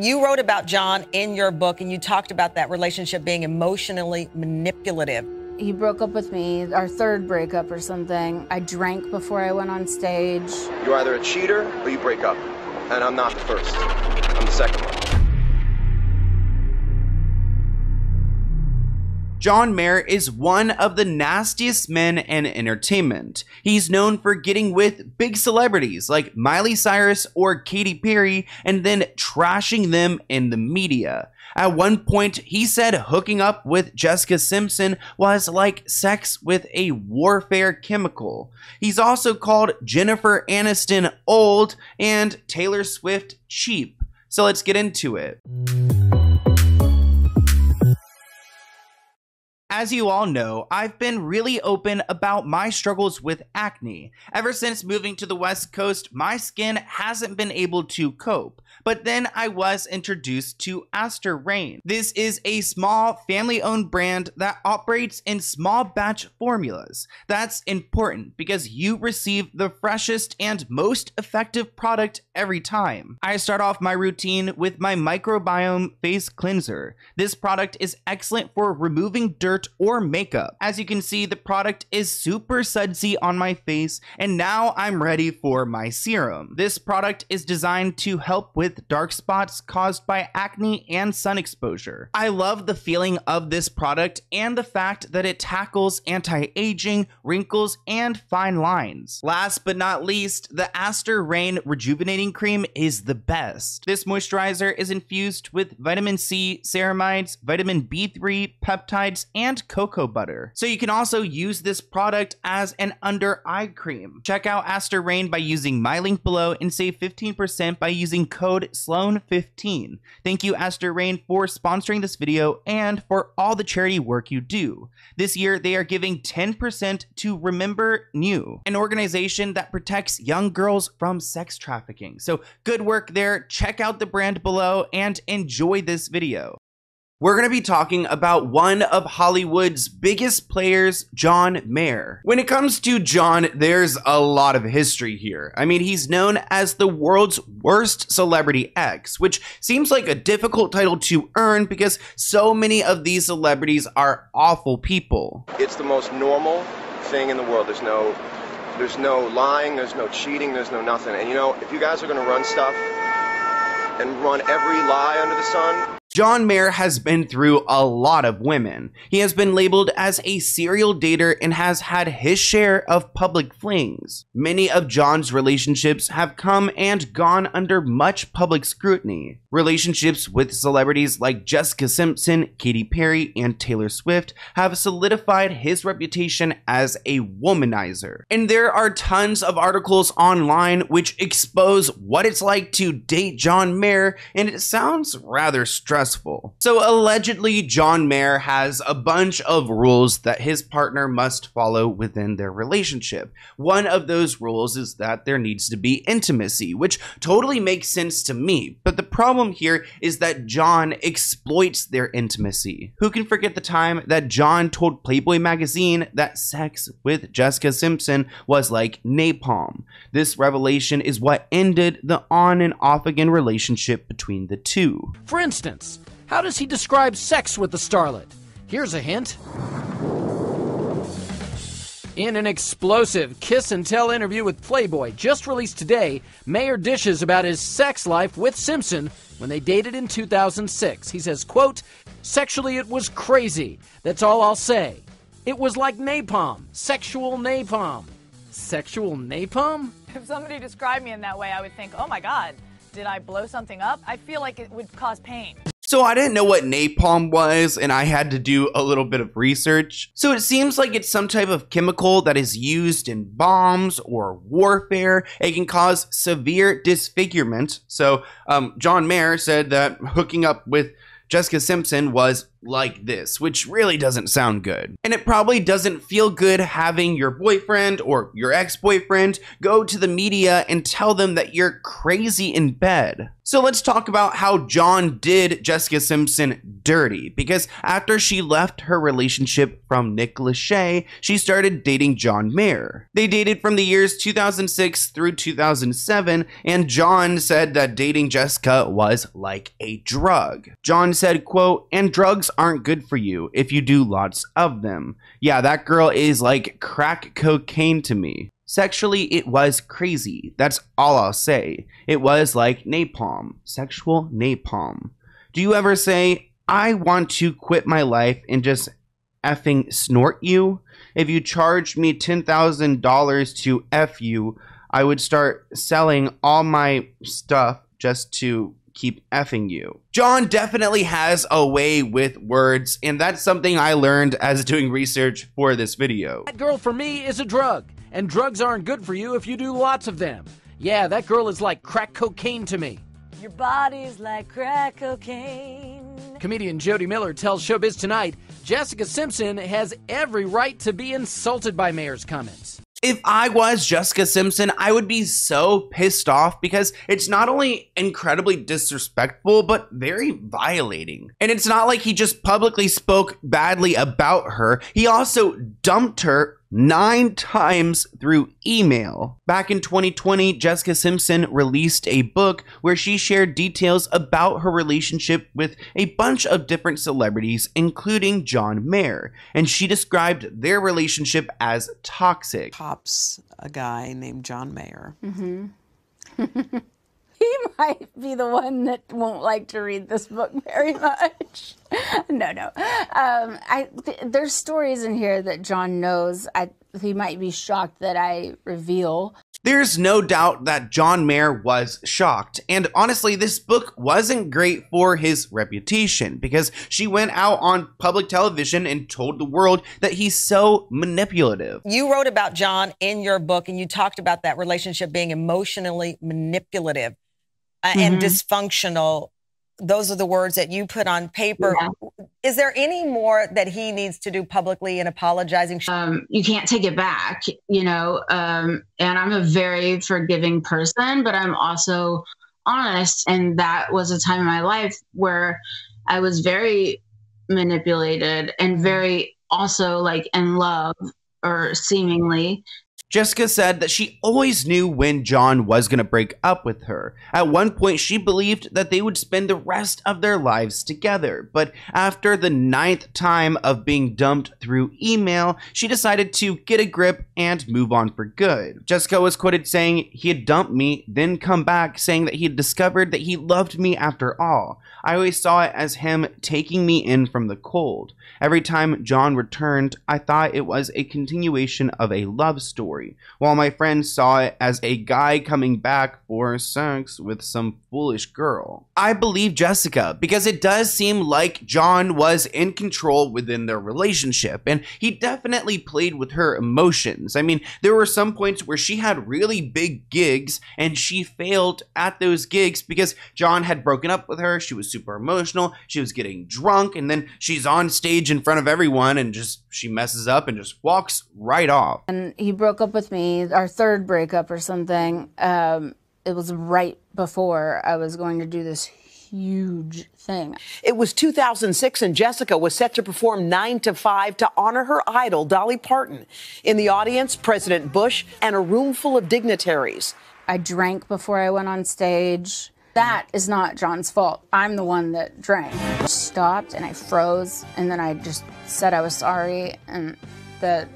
You wrote about John in your book, and you talked about that relationship being emotionally manipulative. He broke up with me, our third breakup or something. I drank before I went on stage. You're either a cheater or you break up. And I'm not the first. I'm the second one. John Mayer is one of the nastiest men in entertainment. He's known for getting with big celebrities like Miley Cyrus or Katy Perry and then trashing them in the media. At one point, he said hooking up with Jessica Simpson was like sex with a warfare chemical. He's also called Jennifer Aniston old and Taylor Swift cheap. So let's get into it. As you all know, I've been really open about my struggles with acne. Ever since moving to the West Coast, my skin hasn't been able to cope. But then I was introduced to Aster Raine. This is a small, family-owned brand that operates in small batch formulas. That's important because you receive the freshest and most effective product every time. I start off my routine with my microbiome face cleanser. This product is excellent for removing dirt or makeup. As you can see, the product is super sudsy on my face, and now I'm ready for my serum. This product is designed to help with dark spots caused by acne and sun exposure. I love the feeling of this product and the fact that it tackles anti-aging, wrinkles, and fine lines. Last but not least, the Aster Raine Rejuvenating Cream is the best. This moisturizer is infused with vitamin C, ceramides, vitamin B3, peptides, and cocoa butter. So you can also use this product as an under eye cream. Check out Aster Raine by using my link below and save 15% by using code SLOAN15. Thank you, Aster Raine, for sponsoring this video and for all the charity work you do. This year, they are giving 10% to Remember New, an organization that protects young girls from sex trafficking. So good work there. Check out the brand below and enjoy this video. We're going to be talking about one of Hollywood's biggest players, John Mayer. When it comes to John, there's a lot of history here. I mean, he's known as the world's worst celebrity ex, which seems like a difficult title to earn because so many of these celebrities are awful people. It's the most normal thing in the world. There's no lying, there's no cheating, there's no nothing. And you know, if you guys are going to run stuff and run every lie under the sun, John Mayer has been through a lot of women. He has been labeled as a serial dater and has had his share of public flings. Many of John's relationships have come and gone under much public scrutiny. Relationships with celebrities like Jessica Simpson, Katy Perry, and Taylor Swift have solidified his reputation as a womanizer. And there are tons of articles online which expose what it's like to date John Mayer, and it sounds rather stressful. So allegedly, John Mayer has a bunch of rules that his partner must follow within their relationship. One of those rules is that there needs to be intimacy, which totally makes sense to me. But the problem here is that John exploits their intimacy. Who can forget the time that John told Playboy magazine that sex with Jessica Simpson was like napalm? This revelation is what ended the on and off again relationship between the two. For instance, how does he describe sex with the starlet? Here's a hint. In an explosive kiss-and-tell interview with Playboy just released today, Mayer dishes about his sex life with Simpson when they dated in 2006. He says, quote, "Sexually, it was crazy. That's all I'll say. It was like napalm, sexual napalm." Sexual napalm? If somebody described me in that way, I would think, oh my God. Did I blow something up? I feel like it would cause pain. So I didn't know what napalm was, and I had to do a little bit of research. So it seems like it's some type of chemical that is used in bombs or warfare. It can cause severe disfigurement. So John Mayer said that hooking up with Jessica Simpson was like this, which really doesn't sound good. And it probably doesn't feel good having your boyfriend or your ex-boyfriend go to the media and tell them that you're crazy in bed. So let's talk about how John did Jessica Simpson dirty, because after she left her relationship from Nick Lachey, she started dating John Mayer. They dated from the years 2006 through 2007, and John said that dating Jessica was like a drug. John said, quote, "And drugs aren't good for you if you do lots of them. Yeah, that girl is like crack cocaine to me. Sexually, it was crazy. That's all I'll say. It was like napalm, sexual napalm. Do you ever say, I want to quit my life and just effing snort you? If you charged me $10,000 to F you, I would start selling all my stuff just to keep effing you." John definitely has a way with words, and that's something I learned as doing research for this video. "That girl for me is a drug, and drugs aren't good for you if you do lots of them. Yeah, that girl is like crack cocaine to me. Your body's like crack cocaine." Comedian Jody Miller tells Showbiz Tonight Jessica Simpson has every right to be insulted by Mayer's comments. If I was Jessica Simpson, I would be so pissed off because it's not only incredibly disrespectful, but very violating. And it's not like he just publicly spoke badly about her. He also dumped her 9 times through email. Back in 2020, Jessica Simpson released a book where she shared details about her relationship with a bunch of different celebrities, including John Mayer, and she described their relationship as toxic. "Pops a guy named John Mayer." Mm-hmm. "He might be the one that won't like to read this book very much." No. There's stories in here that John knows. He might be shocked that I reveal. There's no doubt that John Mayer was shocked, and honestly, this book wasn't great for his reputation because she went out on public television and told the world that he's so manipulative. You wrote about John in your book, and you talked about that relationship being emotionally manipulative and dysfunctional. Those are the words that you put on paper. Yeah. Is there any more that he needs to do publicly in apologizing? You can't take it back, you know, and I'm a very forgiving person, but I'm also honest. And that was a time in my life where I was very manipulated and very also like in love, or seemingly. Jessica said that she always knew when John was going to break up with her. At one point, she believed that they would spend the rest of their lives together. But after the 9th time of being dumped through email, she decided to get a grip and move on for good. Jessica was quoted saying, "He had dumped me, then come back saying that he had discovered that he loved me after all. I always saw it as him taking me in from the cold. Every time John returned, I thought it was a continuation of a love story, while my friends saw it as a guy coming back for sex with some foolish girl." I believe Jessica because it does seem like John was in control within their relationship, and he definitely played with her emotions. I mean, there were some points where she had really big gigs and she failed at those gigs because John had broken up with her. She was super emotional. She was getting drunk, and then she's on stage in front of everyone and just she messes up and just walks right off. And he broke up with me, our 3rd breakup or something. It was right before I was going to do this huge thing. It was 2006 and Jessica was set to perform 9 to 5 to honor her idol, Dolly Parton. In the audience, President Bush and a room full of dignitaries. I drank before I went on stage. That is not John's fault. I'm the one that drank. I stopped and I froze, and then I just said I was sorry and that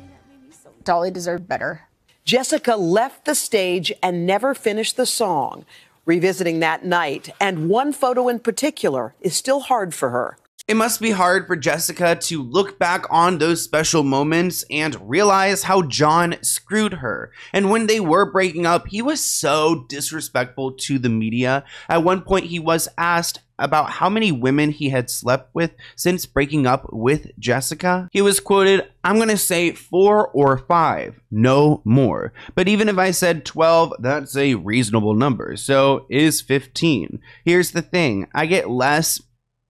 Dolly deserved better. Jessica left the stage and never finished the song. Revisiting that night, and one photo in particular, is still hard for her. It must be hard for Jessica to look back on those special moments and realize how John screwed her. And when they were breaking up, he was so disrespectful to the media. At one point, he was asked about how many women he had slept with since breaking up with Jessica. He was quoted, "I'm gonna say 4 or 5, no more. But even if I said 12, that's a reasonable number. So is 15. Here's the thing, I get less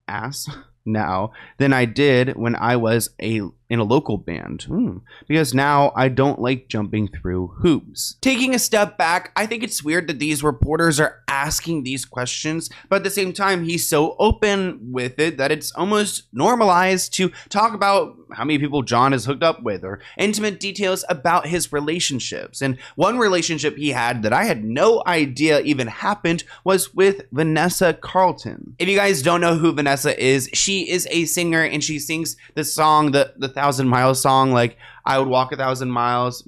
ass now than I did when I was in a local band, because now I don't like jumping through hoops. Taking a step back, I think it's weird that these reporters are asking these questions, but at the same time, he's so open with it that it's almost normalized to talk about how many people John has hooked up with or intimate details about his relationships. And one relationship he had that I had no idea even happened was with Vanessa Carlton. If you guys don't know who Vanessa is, she is a singer and she sings the song, the 1,000 Miles song, like, I would walk 1,000 miles.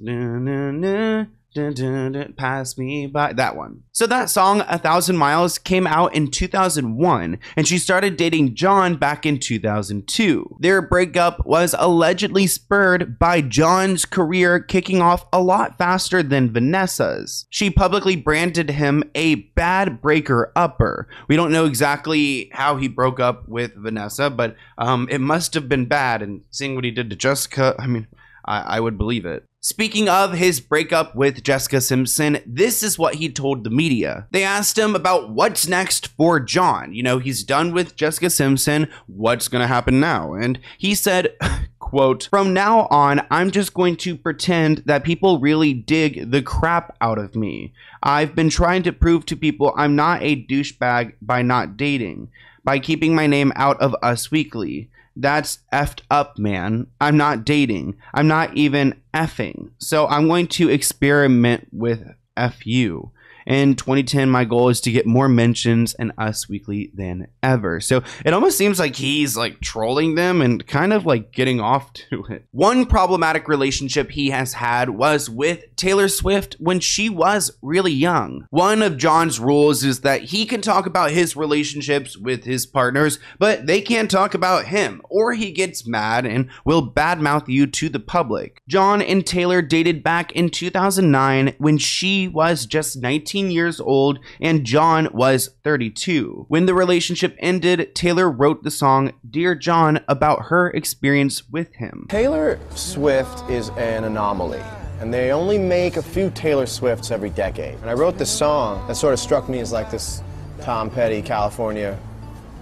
Pass me by, that one. So that song, 1,000 Miles, came out in 2001, and she started dating John back in 2002. Their breakup was allegedly spurred by John's career kicking off a lot faster than Vanessa's. She publicly branded him a bad breaker-upper. We don't know exactly how he broke up with Vanessa, but it must have been bad, and seeing what he did to Jessica, I mean, I would believe it. Speaking of his breakup with Jessica Simpson, this is what he told the media. They asked him about what's next for John. You know, he's done with Jessica Simpson. What's going to happen now? And he said, quote, "From now on, I'm just going to pretend that people really dig the crap out of me. I've been trying to prove to people I'm not a douchebag by not dating, by keeping my name out of Us Weekly. That's effed up, man. I'm not dating. I'm not even effing. So I'm going to experiment with FU. In 2010, my goal is to get more mentions in Us Weekly than ever." So it almost seems like he's like trolling them and kind of like getting off to it. One problematic relationship he has had was with Taylor Swift when she was really young. One of John's rules is that he can talk about his relationships with his partners, but they can't talk about him, or he gets mad and will badmouth you to the public. John and Taylor dated back in 2009 when she was just 19 years old and John was 32. When the relationship ended, Taylor wrote the song Dear John about her experience with him. Taylor Swift is an anomaly, and they only make a few Taylor Swifts every decade. And I wrote this song that sort of struck me as like this Tom Petty, California,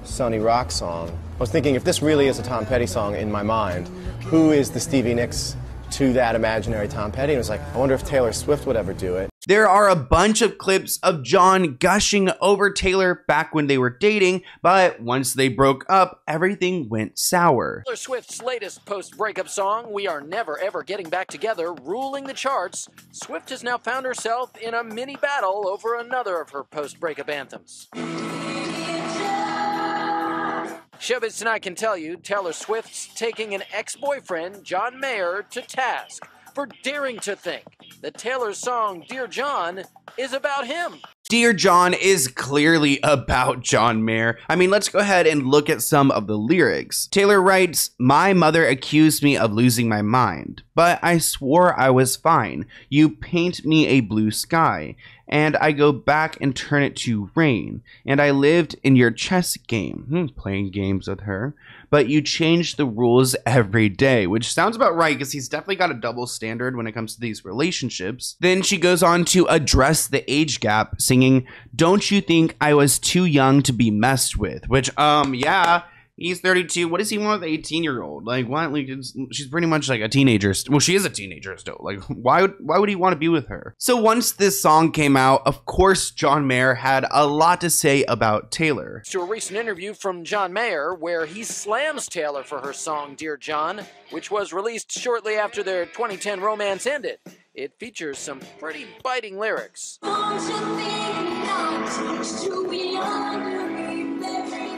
Sunny Rock song. I was thinking, if this really is a Tom Petty song in my mind, who is the Stevie Nicks to that imaginary Tom Petty? And it was like, I wonder if Taylor Swift would ever do it. There are a bunch of clips of John gushing over Taylor back when they were dating, but once they broke up, everything went sour. Taylor Swift's latest post-breakup song, We Are Never Ever Getting Back Together, ruling the charts. Swift has now found herself in a mini battle over another of her post-breakup anthems. Showbiz Tonight can tell you Taylor Swift's taking an ex-boyfriend, John Mayer, to task for daring to think that Taylor's song, Dear John, is about him. Dear John is clearly about John Mayer. I mean, let's go ahead and look at some of the lyrics. Taylor writes, "My mother accused me of losing my mind, but I swore I was fine. You paint me a blue sky, and I go back and turn it to rain. And I lived in your chess game," playing games with her, "but you change the rules every day," which sounds about right because he's definitely got a double standard when it comes to these relationships. Then she goes on to address the age gap, singing, "Don't you think I was too young to be messed with?" Which, yeah, he's 32. What does he want with an 18-year-old? Like, why? Like, she's pretty much like a teenager. Well, she is a teenager still. Like, why would he want to be with her? So once this song came out, of course, John Mayer had a lot to say about Taylor. To a recent interview from John Mayer, where he slams Taylor for her song Dear John, which was released shortly after their 2010 romance ended. It features some pretty biting lyrics. "Don't you think I'm too young to be married?"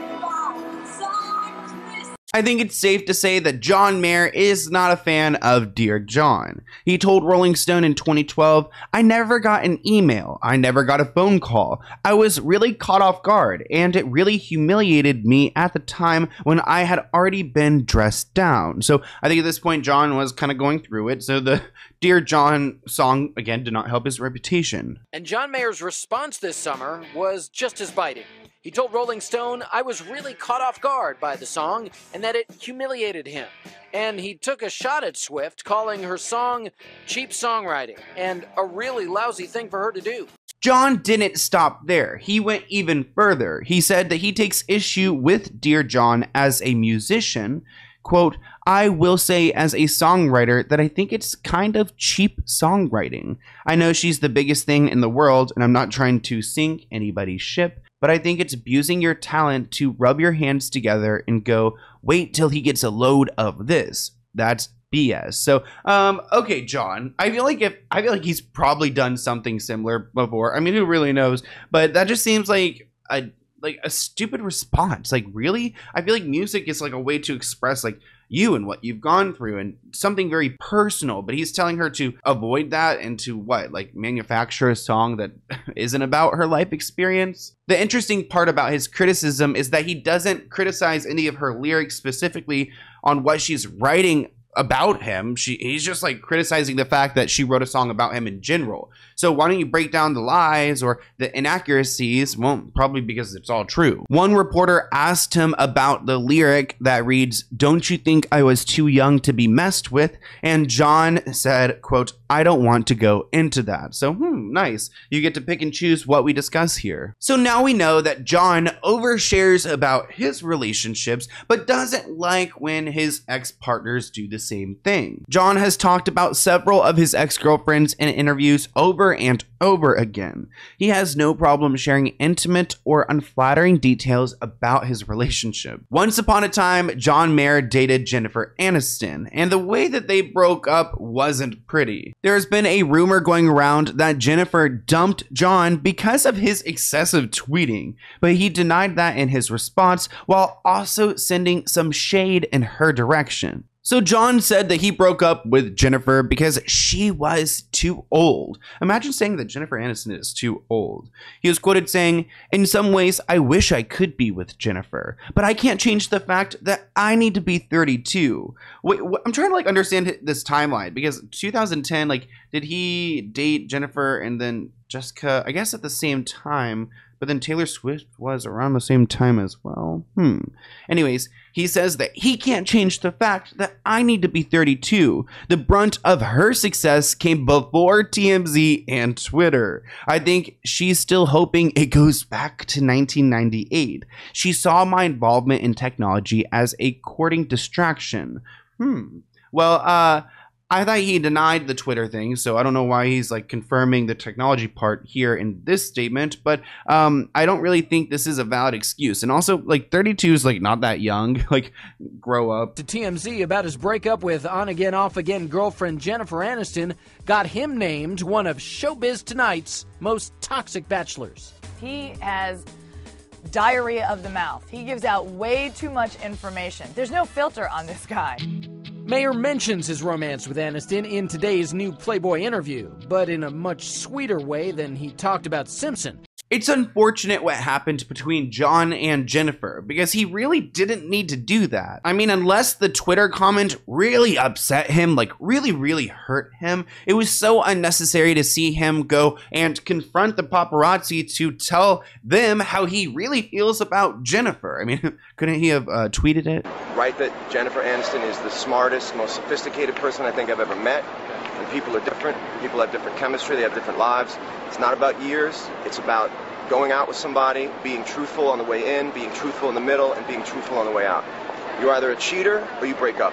I think it's safe to say that John Mayer is not a fan of Dear John. He told Rolling Stone in 2012, "I never got an email. I never got a phone call. I was really caught off guard, and it really humiliated me at the time when I had already been dressed down." So I think at this point, John was kind of going through it. So the Dear John song, again, did not help his reputation. And John Mayer's response this summer was just as biting. He told Rolling Stone, "I was really caught off guard by the song and that it humiliated him." And he took a shot at Swift, calling her song cheap songwriting and a really lousy thing for her to do. John didn't stop there. He went even further. He said that he takes issue with Dear John as a musician. Quote, I will say as a songwriter that I think it's kind of cheap songwriting. I know she's the biggest thing in the world, and I'm not trying to sink anybody's ship, but I think it's abusing your talent to rub your hands together and go, wait till he gets a load of this. That's BS. So, okay, John, I feel like he's probably done something similar before. I mean, who really knows? But that just seems like a stupid response. Like, really? I feel like music is like a way to express like you and what you've gone through and something very personal, but he's telling her to avoid that and to what, like manufacture a song that isn't about her life experience. The interesting part about his criticism is that he doesn't criticize any of her lyrics specifically on what she's writing about him. He's just like criticizing the fact that she wrote a song about him in general. So why don't you break down the lies or the inaccuracies? Well, probably because it's all true. One reporter asked him about the lyric that reads, don't you think I was too young to be messed with? And John said, quote, I don't want to go into that. So, nice. You get to pick and choose what we discuss here. So now we know that John overshares about his relationships, but doesn't like when his ex-partners do the same thing. John has talked about several of his ex-girlfriends in interviews over and over again. He has no problem sharing intimate or unflattering details about his relationship. Once upon a time, John Mayer dated Jennifer Aniston, and the way that they broke up wasn't pretty. There has been a rumor going around that Jennifer dumped John because of his excessive tweeting, but he denied that in his response while also sending some shade in her direction. So John said that he broke up with Jennifer because she was too old. Imagine saying that Jennifer Aniston is too old. He was quoted saying, in some ways, I wish I could be with Jennifer, but I can't change the fact that I need to be 32. Wait, I'm trying to like understand this timeline because 2010, like, did he date Jennifer and then Jessica, I guess at the same time, but then Taylor Swift was around the same time as well. Anyways, he says that he can't change the fact that I need to be 32. The brunt of her success came before TMZ and Twitter. I think she's still hoping it goes back to 1998. She saw my involvement in technology as a courting distraction. Well, I thought he denied the Twitter thing, so I don't know why he's like confirming the technology part here in this statement, but I don't really think this is a valid excuse. And also, like, 32 is like not that young. Like, grow up. To TMZ about his breakup with on-again, off-again girlfriend Jennifer Aniston got him named one of Showbiz Tonight's most toxic bachelors. He has diarrhea of the mouth. He gives out way too much information. There's no filter on this guy. Mayer mentions his romance with Aniston in today's new Playboy interview, but in a much sweeter way than he talked about Simpson. It's unfortunate what happened between John and Jennifer, because he really didn't need to do that. I mean, unless the Twitter comment really upset him, like really hurt him, it was so unnecessary to see him go and confront the paparazzi to tell them how he really feels about Jennifer. I mean, couldn't he have tweeted it? Right, that Jennifer Aniston is the smartest, most sophisticated person I think I've ever met. And people are different. People have different chemistry. They have different lives. It's not about years. It's about going out with somebody, being truthful on the way in, being truthful in the middle, and being truthful on the way out. You're either a cheater or you break up.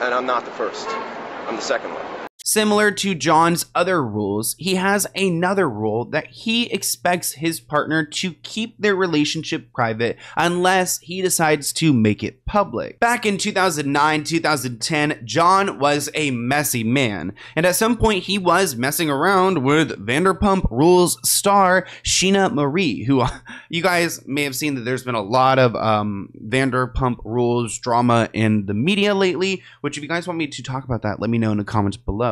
And I'm not the first. I'm the second one. Similar to John's other rules, he has another rule that he expects his partner to keep their relationship private unless he decides to make it public. Back in 2009-2010, John was a messy man, and at some point he was messing around with Vanderpump Rules star Sheena Marie, who you guys may have seen that there's been a lot of Vanderpump Rules drama in the media lately, which if you guys want me to talk about that, let me know in the comments below.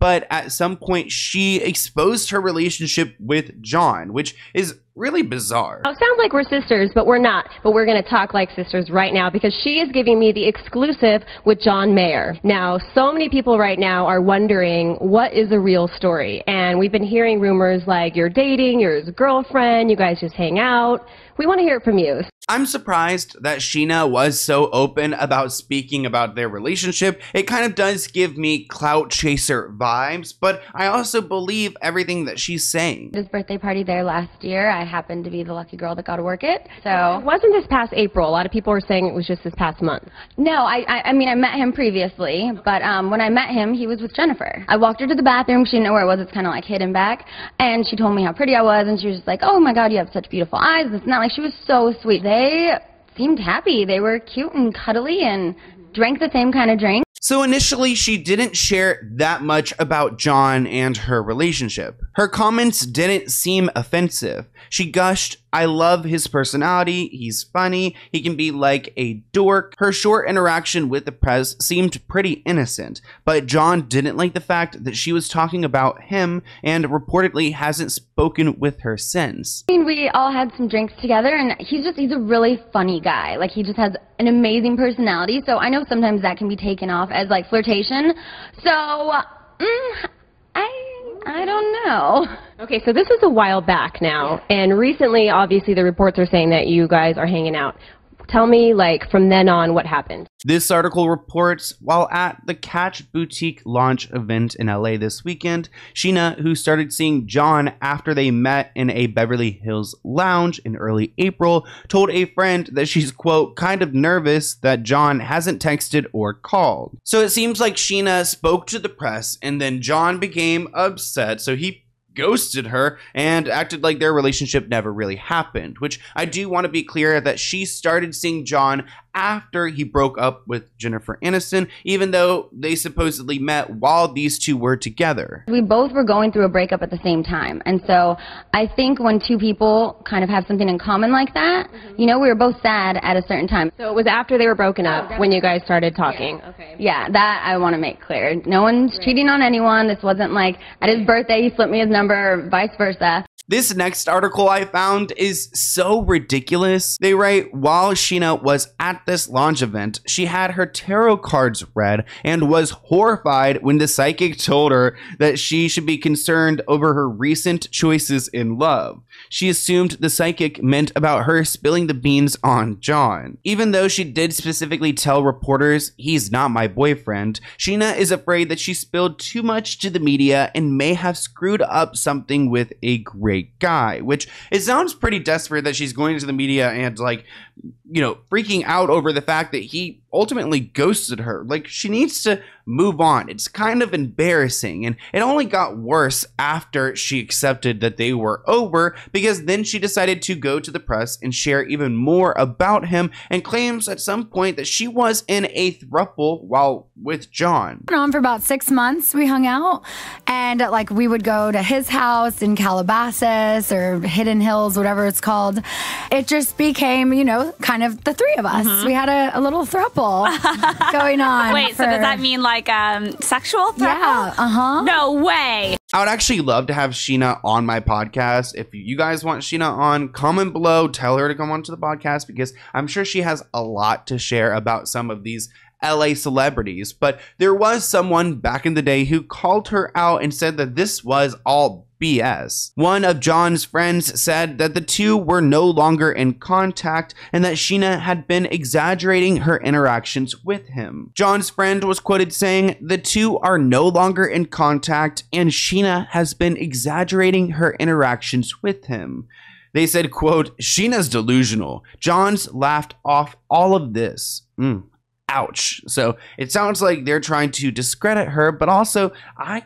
But at some point, she exposed her relationship with John, which is really bizarre. It sounds like we're sisters, but we're not. But we're going to talk like sisters right now because she is giving me the exclusive with John Mayer. Now, so many people right now are wondering what is the real story. And we've been hearing rumors like you're dating, you're his girlfriend, you guys just hang out. We want to hear it from you. I'm surprised that Sheena was so open about speaking about their relationship. It kind of does give me clout chaser vibes, but I also believe everything that she's saying. His birthday party there last year, I happened to be the lucky girl that got to work it. So it wasn't this past April. A lot of people were saying it was just this past month. No, I mean, I met him previously, but when I met him, he was with Jennifer. I walked her to the bathroom. She didn't know where it was. It's kind of like hidden back. And she told me how pretty I was, and she was just like, oh my God, you have such beautiful eyes. It's not like she was so sweet. They seemed happy. They were cute and cuddly and drank the same kind of drink. So initially, she didn't share that much about John and her relationship. Her comments didn't seem offensive. She gushed, I love his personality, he's funny, he can be like a dork. Her short interaction with the press seemed pretty innocent, but John didn't like the fact that she was talking about him and reportedly hasn't spoken with her since. I mean, we all had some drinks together, and he's a really funny guy. Like, he just has an amazing personality, so I know sometimes that can be taken off as like flirtation. So, I don't know. Okay, so this was a while back now, and recently, obviously, the reports are saying that you guys are hanging out. Tell me, like, from then on, what happened? This article reports, while at the Catch Boutique launch event in LA this weekend, Sheena, who started seeing John after they met in a Beverly Hills lounge in early April, told a friend that she's, quote, kind of nervous that John hasn't texted or called. So it seems like Sheena spoke to the press, and then John became upset, so he ghosted her and acted like their relationship never really happened, which I do want to be clear that she started seeing John after he broke up with Jennifer Aniston, even though they supposedly met while these two were together. We both were going through a breakup at the same time, and so I think when two people kind of have something in common like that, you know, we were both sad at a certain time. So it was after they were broken up when you guys started talking. Yeah, okay. Yeah, that I want to make clear. No one's cheating on anyone. This wasn't like at his birthday he slipped me his number or vice versa. This next article I found is so ridiculous. They write, while Sheena was at this launch event, she had her tarot cards read and was horrified when the psychic told her that she should be concerned over her recent choices in love. She assumed the psychic meant about her spilling the beans on John. Even though she did specifically tell reporters, he's not my boyfriend, Sheena is afraid that she spilled too much to the media and may have screwed up something with a great guy, which it sounds pretty desperate that she's going to the media and, like, you know, freaking out over the fact that he ultimately ghosted her. Like, she needs to move on. It's kind of embarrassing, and it only got worse after she accepted that they were over, because then she decided to go to the press and share even more about him, and claims at some point that she was in a throuple while with John. On for about 6 months we hung out, and like we would go to his house in Calabasas or Hidden Hills, whatever it's called. It just became, you know, kind of the three of us. We had a little throuple going on. Wait, so does that mean like sexual throuple? Yeah, no way. I would actually love to have Sheena on my podcast. If you guys want Sheena on, comment below, tell her to come onto the podcast, because I'm sure she has a lot to share about some of these LA celebrities. But there was someone back in the day who called her out and said that this was all BS. One of John's friends said that the two were no longer in contact and that Sheena had been exaggerating her interactions with him. John's friend was quoted saying, "The two are no longer in contact and Sheena has been exaggerating her interactions with him." They said, quote, "Sheena's delusional. John's laughed off all of this." Ouch. So it sounds like they're trying to discredit her, but also I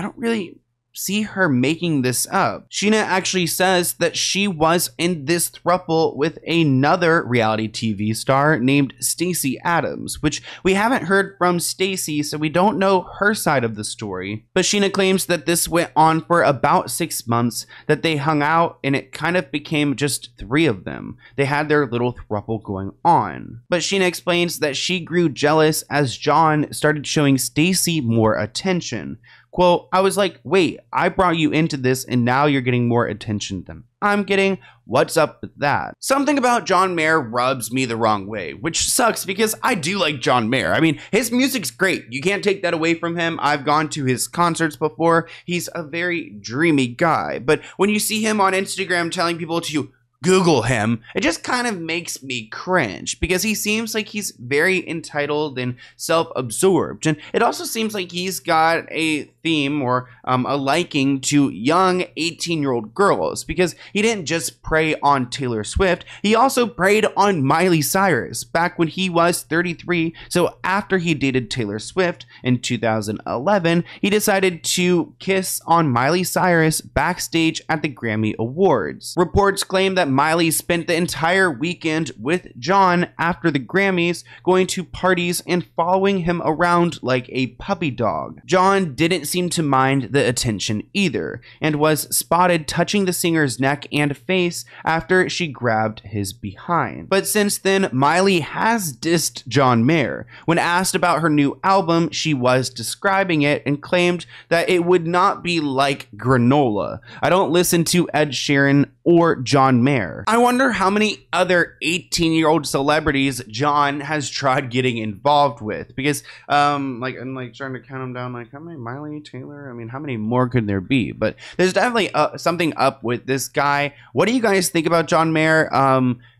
don't really see her making this up. Sheena actually says that she was in this throuple with another reality TV star named Stacy Adams, which we haven't heard from Stacy, so we don't know her side of the story. But Sheena claims that this went on for about 6 months, that they hung out and it kind of became just three of them. They had their little throuple going on. But Sheena explains that she grew jealous as John started showing Stacy more attention. Quote, "I was like, wait, I brought you into this and now you're getting more attention than I'm getting. What's up with that?" Something about John Mayer rubs me the wrong way, which sucks because I do like John Mayer. I mean, his music's great. You can't take that away from him. I've gone to his concerts before. He's a very dreamy guy. But when you see him on Instagram telling people to Google him. It just kind of makes me cringe because he seems like he's very entitled and self-absorbed. And it also seems like he's got a theme or a liking to young 18-year-old girls because he didn't just prey on Taylor Swift. He also preyed on Miley Cyrus back when he was 33. So after he dated Taylor Swift in 2011, he decided to kiss on Miley Cyrus backstage at the Grammy Awards. Reports claim that Miley spent the entire weekend with John after the Grammys, going to parties and following him around like a puppy dog. John didn't seem to mind the attention either, and was spotted touching the singer's neck and face after she grabbed his behind. But since then, Miley has dissed John Mayer. When asked about her new album, she was describing it and claimed that it would not be like granola. I don't listen to Ed Sheeran or John Mayer. I wonder how many other 18-year-old celebrities John has tried getting involved with, because I'm trying to count them down, like how many Miley, Taylor, I mean, how many more could there be? But there's definitely something up with this guy. What do you guys think about John Mayer?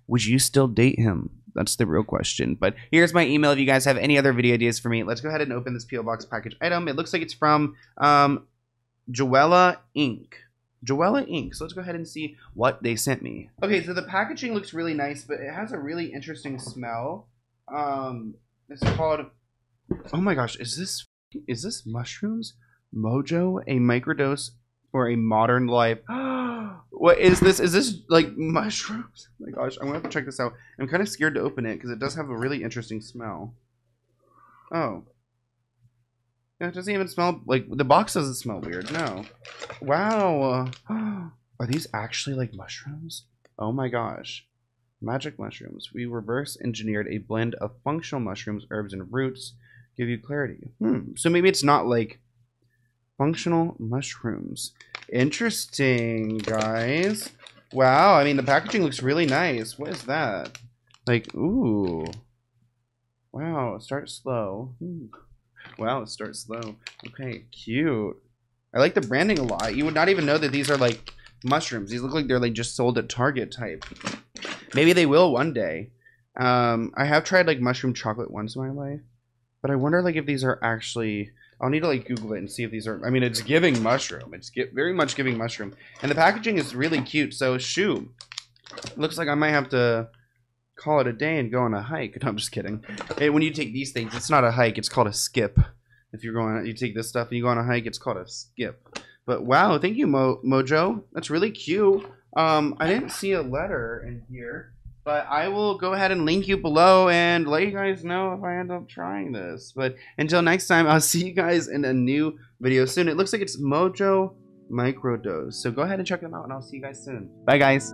Would you still date him? That's the real question. But here's my email if you guys have any other video ideas for me. Let's go ahead and open this P.O. Box package item. It looks like it's from Joella Inc. Joella Inc. So let's go ahead and see what they sent me. Okay, so the packaging looks really nice, but it has a really interesting smell. It's called, oh my gosh, is this mushrooms? Mojo, a microdose for a modern life. What is this? Is this like mushrooms? Oh my gosh, I'm gonna have to check this out. I'm kind of scared to open it because it does have a really interesting smell. Oh. It doesn't even smell, like, the box doesn't smell weird, no. Wow. Are these actually, like, mushrooms? Oh my gosh. Magic mushrooms. We reverse engineered a blend of functional mushrooms, herbs, and roots. Give you clarity. So maybe it's not, like, functional mushrooms. Interesting, guys. Wow, I mean, the packaging looks really nice. What is that? Like, ooh. Wow, start slow. Wow, it starts slow. Okay, cute. I like the branding a lot. You would not even know that these are like mushrooms. These look like they're like just sold at Target type. Maybe they will one day. I have tried like mushroom chocolate once in my life, but I wonder like if these are actually, I'll need to like Google it and see if these are, I mean, it's giving mushroom. It's very much giving mushroom. And the packaging is really cute. So shoot, looks like I might have to call it a day and go on a hike. No, I'm just kidding. Hey, when you take these things, it's not a hike, it's called a skip. If you're going, you take this stuff and you go on a hike, it's called a skip. But wow, thank you, Mojo. That's really cute. I didn't see a letter in here, but I will go ahead and link you below and let you guys know if I end up trying this. But until next time, I'll see you guys in a new video soon. It looks like it's Mojo Microdose. So go ahead and check them out and I'll see you guys soon. Bye guys.